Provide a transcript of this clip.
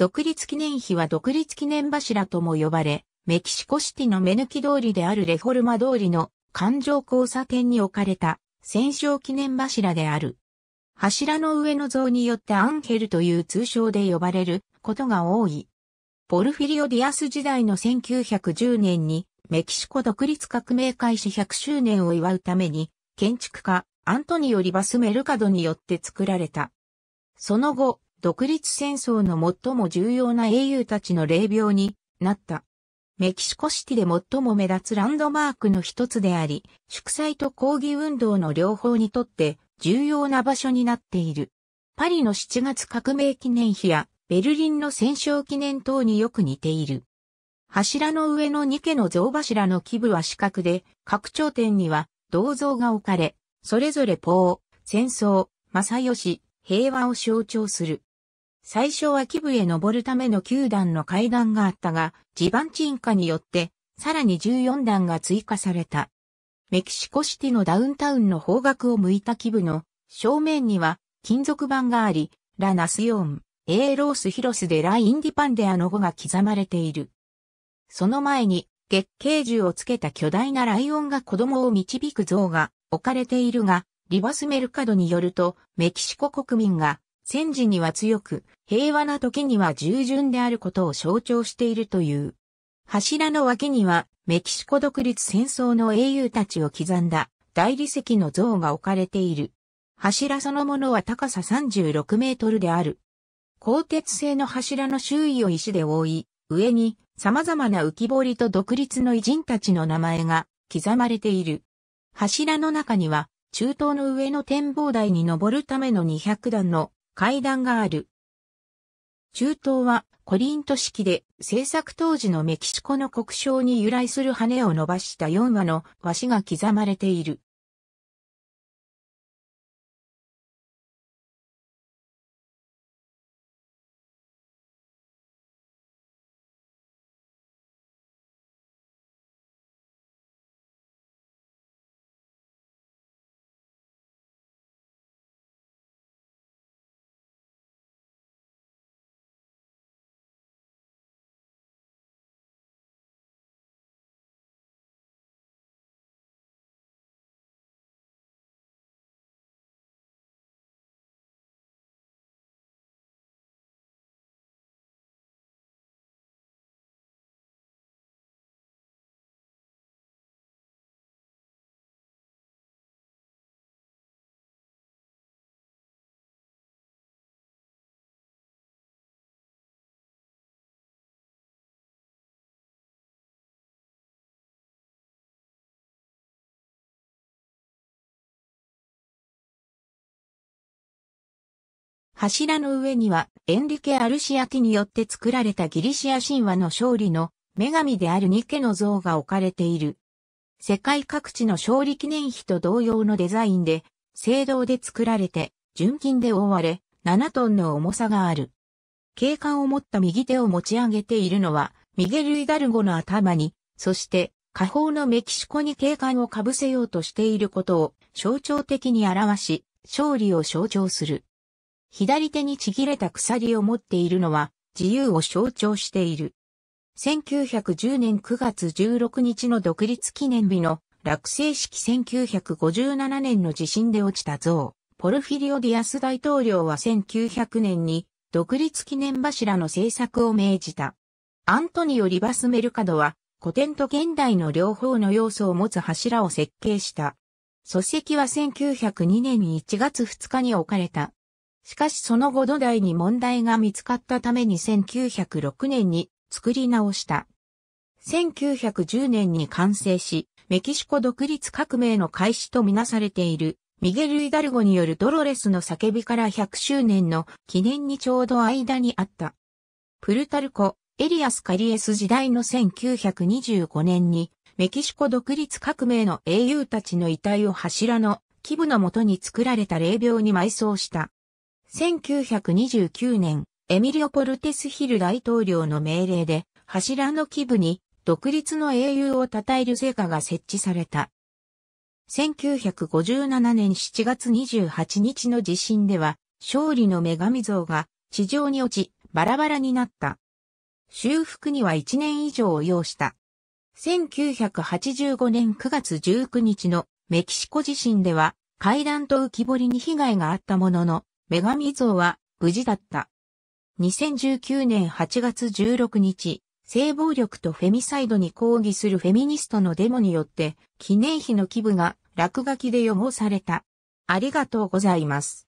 独立記念碑は独立記念柱とも呼ばれ、メキシコシティの目抜き通りであるレフォルマ通りの環状交差点に置かれた戦勝記念柱である。柱の上の像によってアンヘルという通称で呼ばれることが多い。ポルフィリオ・ディアス時代の1910年にメキシコ独立革命開始100周年を祝うために建築家アントニオ・リバス・メルカドによって作られた。その後、独立戦争の最も重要な英雄たちの霊廟になった。メキシコシティで最も目立つランドマークの一つであり、祝祭と抗議運動の両方にとって重要な場所になっている。パリの7月革命記念碑やベルリンの戦勝記念塔によく似ている。柱の上の2基の像柱の基部は四角で、各頂点には銅像が置かれ、それぞれポー、戦争、正義、平和を象徴する。最初は基部へ登るための9段の階段があったが、地盤沈下によって、さらに14段が追加された。メキシコシティのダウンタウンの方角を向いた基部の正面には金属板があり、ラ・ナスヨン、エーロース・ヒロス・デ・ラ・インディパンデアの語が刻まれている。その前に、月桂樹をつけた巨大なライオンが子供を導く像が置かれているが、リバス・メルカドによると、メキシコ国民が、戦時には強く、平和な時には従順であることを象徴しているという。柱の脇には、メキシコ独立戦争の英雄たちを刻んだ大理石の像が置かれている。柱そのものは高さ36メートルである。鋼鉄製の柱の周囲を石で覆い、上に様々な浮き彫りと独立の偉人たちの名前が刻まれている。柱の中には、中東の上の展望台に登るための200段の階段がある。中東はコリント式で制作当時のメキシコの国章に由来する羽を伸ばした4羽のワシが刻まれている。柱の上にはエンリケ・アルシアティによって作られたギリシア神話の勝利の女神であるニケの像が置かれている。世界各地の勝利記念碑と同様のデザインで、青銅で作られて、純金で覆われ、7トンの重さがある。警官を持った右手を持ち上げているのは、ミゲル・イダルゴの頭に、そして、下方のメキシコに警官をかぶせようとしていることを象徴的に表し、勝利を象徴する。左手にちぎれた鎖を持っているのは自由を象徴している。1910年9月16日の独立記念日の落成式1957年の地震で落ちた像。ポルフィリオ・ディアス大統領は1900年に独立記念柱の制作を命じた。アントニオ・リバス・メルカドは古典と現代の両方の要素を持つ柱を設計した。礎石は1902年1月2日に置かれた。しかしその後土台に問題が見つかったために1906年に作り直した。1910年に完成し、メキシコ独立革命の開始とみなされているミゲル・イダルゴによるドロレスの叫びから100周年の記念にちょうど間にあった。プルタルコ・エリアス・カリエス時代の1925年にメキシコ独立革命の英雄たちの遺体を柱の基部の下に作られた霊廟に埋葬した。1929年、エミリオ・ポルテス・ヒル大統領の命令で、柱の基部に、独立の英雄を称える聖歌が設置された。1957年7月28日の地震では、勝利の女神像が地上に落ち、バラバラになった。修復には1年以上を要した。1985年9月19日のメキシコ地震では階段と浮き堀に被害があったものの、女神像は無事だった。2019年8月16日、性暴力とフェミサイドに抗議するフェミニストのデモによって記念碑の基部が落書きで汚された。ありがとうございます。